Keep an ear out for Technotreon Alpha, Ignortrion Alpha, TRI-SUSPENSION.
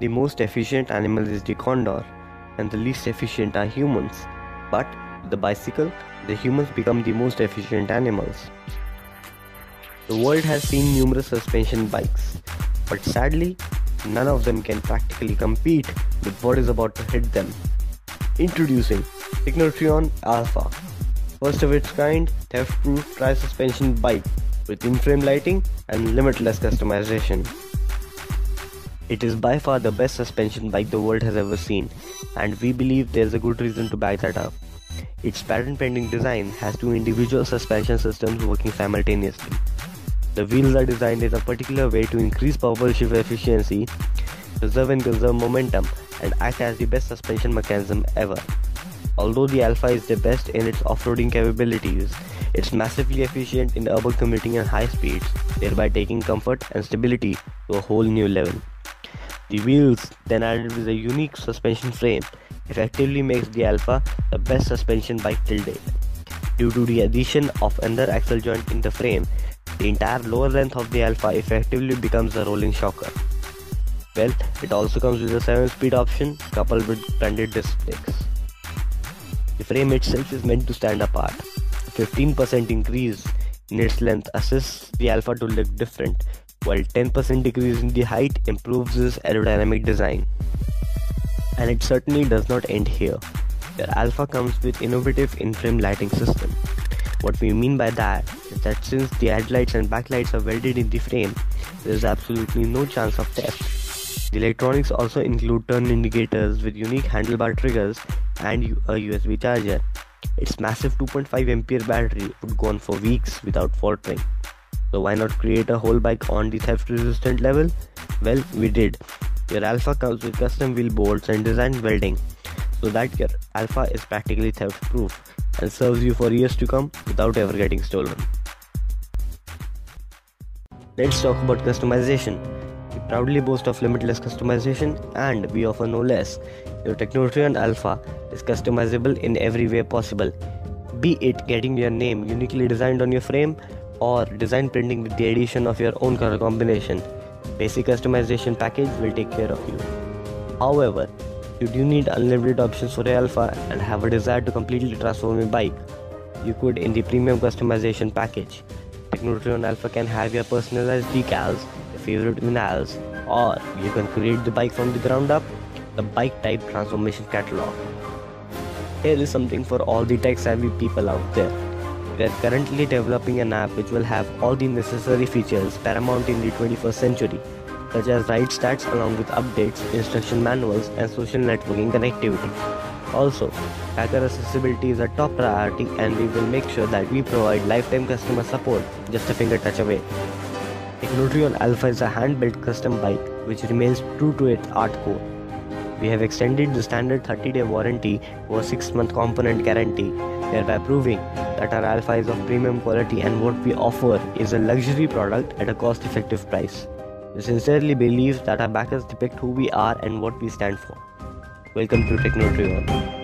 The most efficient animal is the condor, and the least efficient are humans. But with the bicycle, the humans become the most efficient animals. The world has seen numerous suspension bikes, but sadly, none of them can practically compete with what is about to hit them. Introducing Technotreon Alpha, first of its kind theft-proof tri-suspension bike with in-frame lighting and limitless customization. It is by far the best suspension bike the world has ever seen, and we believe there's a good reason to back that up. Its patent-pending design has two individual suspension systems working simultaneously. The wheels are designed in a particular way to increase propulsive efficiency, preserve and conserve momentum, and act as the best suspension mechanism ever. Although the Alpha is the best in its off-roading capabilities, it's massively efficient in urban commuting and high speeds, thereby taking comfort and stability to a whole new level. The wheels, then added with a unique suspension frame, effectively makes the Alpha the best suspension bike till date. Due to the addition of another axle joint in the frame, the entire lower length of the Alpha effectively becomes a rolling shocker. Well, it also comes with a 7-speed option coupled with branded disc brakes. The frame itself is meant to stand apart. A 15% increase in its length assists the Alpha to look different, while 10% decrease in the height improves its aerodynamic design. And it certainly does not end here. The Alpha comes with innovative in-frame lighting system. What we mean by that is that since the headlights and backlights are welded in the frame, there is absolutely no chance of theft. The electronics also include turn indicators with unique handlebar triggers and a USB charger. Its massive 2.5 Ah battery would go on for weeks without faltering. So why not create a whole bike on the theft-resistant level? Well, we did. Your Alpha comes with custom wheel bolts and designed welding, so that your Alpha is practically theft-proof and serves you for years to come without ever getting stolen. Let's talk about customization. We proudly boast of limitless customization, and we offer no less. Your Technotreon Alpha is customizable in every way possible, be it getting your name uniquely designed on your frame or design printing with the addition of your own color combination. Basic customization package will take care of you. However, you do need unlimited options for your Alpha and have a desire to completely transform your bike, you could in the premium customization package. Technotreon Alpha can have your personalized decals, your favorite vinyls, or you can create the bike from the ground up, the bike type transformation catalog. Here is something for all the tech savvy people out there. We are currently developing an app which will have all the necessary features paramount in the 21st century. Such as ride stats along with updates, instruction manuals, and social networking connectivity. Also, tracker accessibility is a top priority, and we will make sure that we provide lifetime customer support just a finger touch away. Ignortrion Alpha is a hand-built custom bike which remains true to its art core. We have extended the standard 30-day warranty or 6-month component guarantee, thereby proving that our Alpha is of premium quality and what we offer is a luxury product at a cost-effective price. We sincerely believe that our backers depict who we are and what we stand for. Welcome to Technotreon.